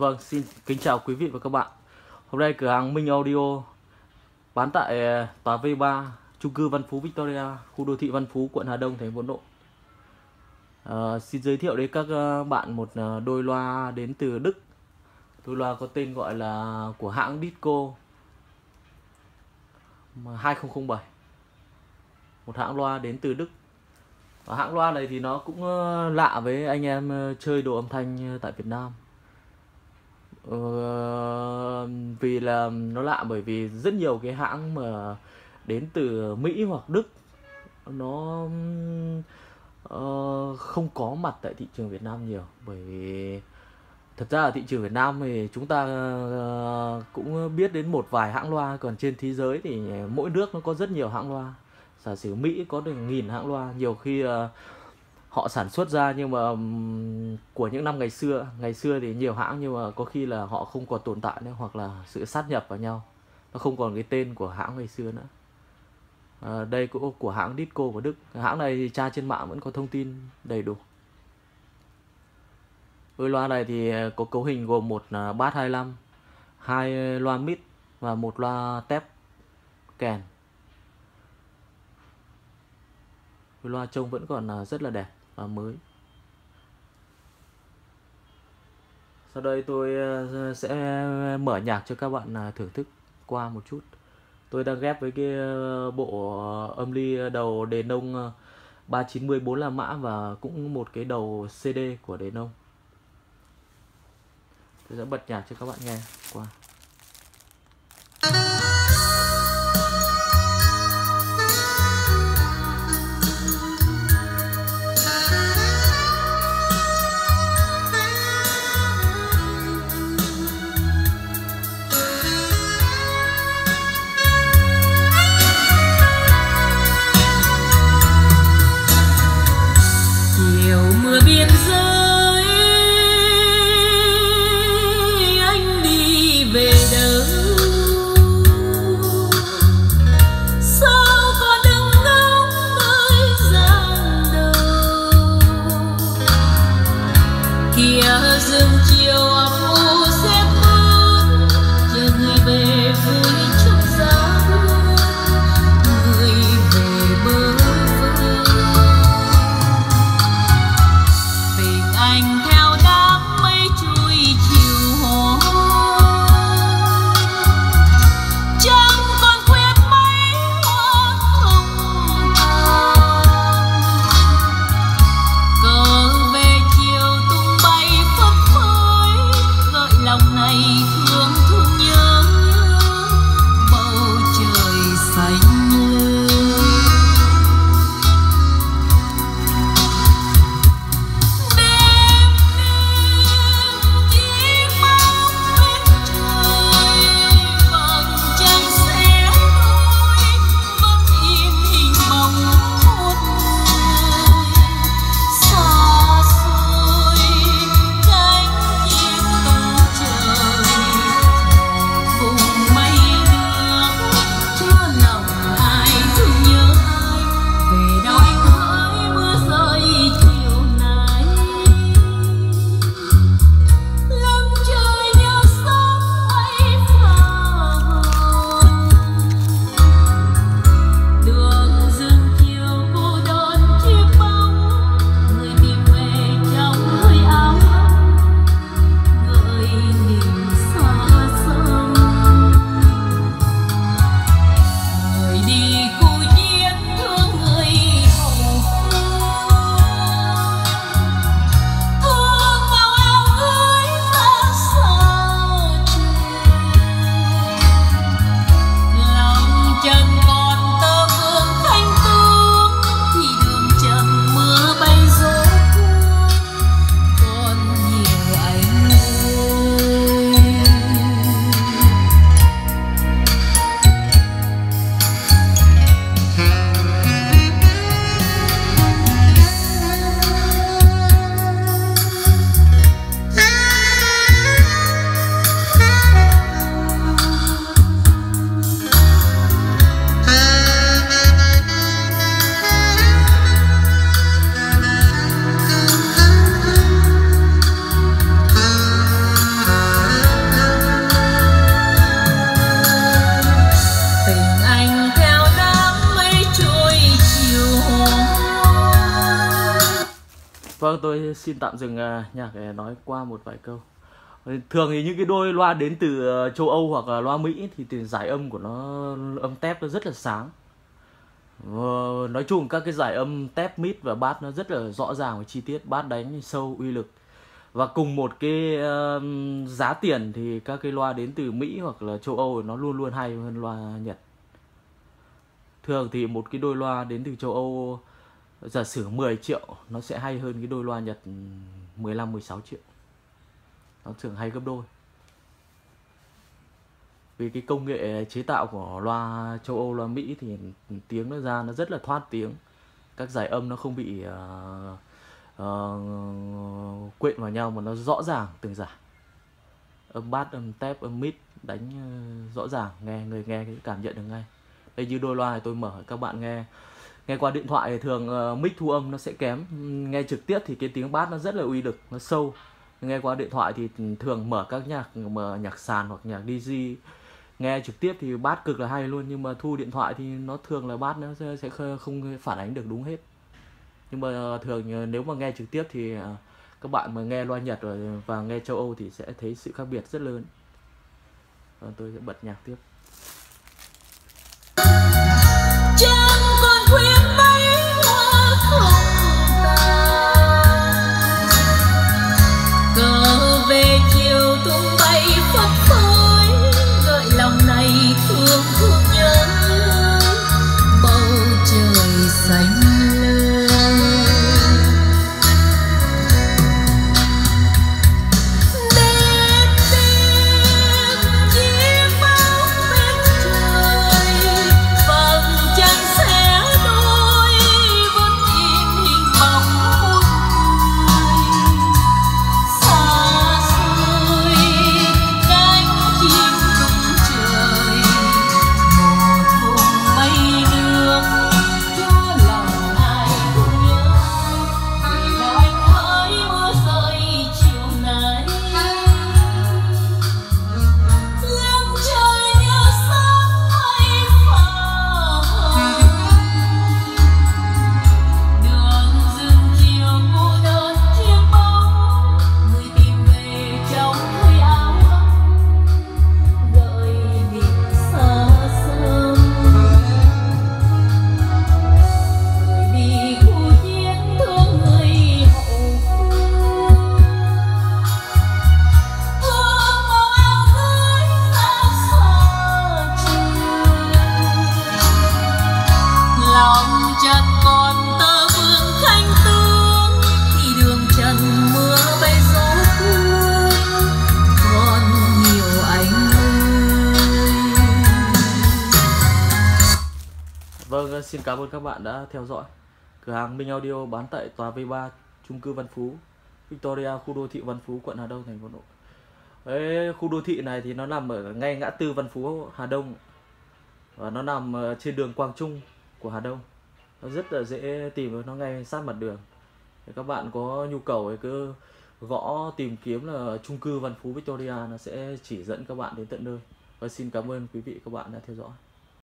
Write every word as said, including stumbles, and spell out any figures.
Vâng, xin kính chào quý vị và các bạn. Hôm nay cửa hàng Minh Audio bán tại tòa vê ba chung cư Văn Phú Victoria, khu đô thị Văn Phú, quận Hà Đông, thành phố Hà Nội. À, xin giới thiệu đến các bạn một đôi loa đến từ Đức. Đôi loa có tên gọi là của hãng Dissco hai không không bảy. Một hãng loa đến từ Đức. Và hãng loa này thì nó cũng lạ với anh em chơi đồ âm thanh tại Việt Nam. Ờ, vì là nó lạ bởi vì rất nhiều cái hãng mà đến từ Mỹ hoặc Đức nó uh, không có mặt tại thị trường Việt Nam nhiều, bởi vì thật ra ở thị trường Việt Nam thì chúng ta uh, cũng biết đến một vài hãng loa, còn trên thế giới thì mỗi nước nó có rất nhiều hãng loa. Giả sử Mỹ có được nghìn hãng loa, nhiều khi uh, họ sản xuất ra, nhưng mà của những năm ngày xưa ngày xưa thì nhiều hãng, nhưng mà có khi là họ không còn tồn tại nữa, hoặc là sự sát nhập vào nhau, nó không còn cái tên của hãng ngày xưa nữa. À, đây cũng của hãng Dissco của Đức. Hãng này thì tra trên mạng vẫn có thông tin đầy đủ. Đôi loa này thì có cấu hình gồm một bass hai mươi lăm, hai loa mid và một loa tép kèn. Loa trông vẫn còn rất là đẹp và mới. Sau đây tôi sẽ mở nhạc cho các bạn thưởng thức qua một chút. Tôi đang ghép với cái bộ âm ly đầu Denon ba chín mươi bốn la mã và cũng một cái đầu xê đê của Denon. Tôi sẽ bật nhạc cho các bạn nghe qua. Vâng, tôi xin tạm dừng nhạc để nói qua một vài câu. Thường thì những cái đôi loa đến từ châu Âu hoặc là loa Mỹ thì từ giải âm của nó, âm tép nó rất là sáng. Nói chung các cái giải âm tép, mid và bass nó rất là rõ ràng và chi tiết, bass đánh sâu, uy lực. Và cùng một cái uh, giá tiền thì các cái loa đến từ Mỹ hoặc là châu Âu nó luôn luôn hay hơn loa Nhật. Thường thì một cái đôi loa đến từ châu Âu giả sử mười triệu nó sẽ hay hơn cái đôi loa Nhật mười lăm mười sáu triệu. Nó thường hay gấp đôi. Vì cái công nghệ chế tạo của loa châu Âu, loa Mỹ thì tiếng nó ra nó rất là thoát tiếng. Các giải âm nó không bị uh, Uh, quyện vào nhau mà nó rõ ràng từng giải. Âm bass, âm tép, âm mid đánh uh, rõ ràng, nghe người nghe cái cảm nhận được ngay. Đây như đôi loa này tôi mở các bạn nghe. Nghe qua điện thoại thì thường uh, mic thu âm nó sẽ kém. Nghe trực tiếp thì cái tiếng bass nó rất là uy lực, nó sâu. Nghe qua điện thoại thì thường mở các nhạc mở nhạc sàn hoặc nhạc đê gi. Nghe trực tiếp thì bass cực là hay luôn, nhưng mà thu điện thoại thì nó thường là bass nó sẽ không phản ánh được đúng hết. Nhưng mà thường nếu mà nghe trực tiếp thì các bạn mà nghe loa Nhật rồi và nghe châu Âu thì sẽ thấy sự khác biệt rất lớn. Và tôi sẽ bật nhạc tiếp. Vâng, xin cảm ơn các bạn đã theo dõi. Cửa hàng Minh Audio bán tại tòa vê ba, chung cư Văn Phú Victoria, khu đô thị Văn Phú, quận Hà Đông, thành phố Hà Nội. Đấy, khu đô thị này thì nó nằm ở ngay ngã tư Văn Phú, Hà Đông. Và nó nằm trên đường Quang Trung của Hà Đông. Nó rất là dễ tìm, nó ngay sát mặt đường. Để các bạn có nhu cầu thì cứ gõ tìm kiếm là chung cư Văn Phú Victoria, nó sẽ chỉ dẫn các bạn đến tận nơi. Và xin cảm ơn quý vị các bạn đã theo dõi.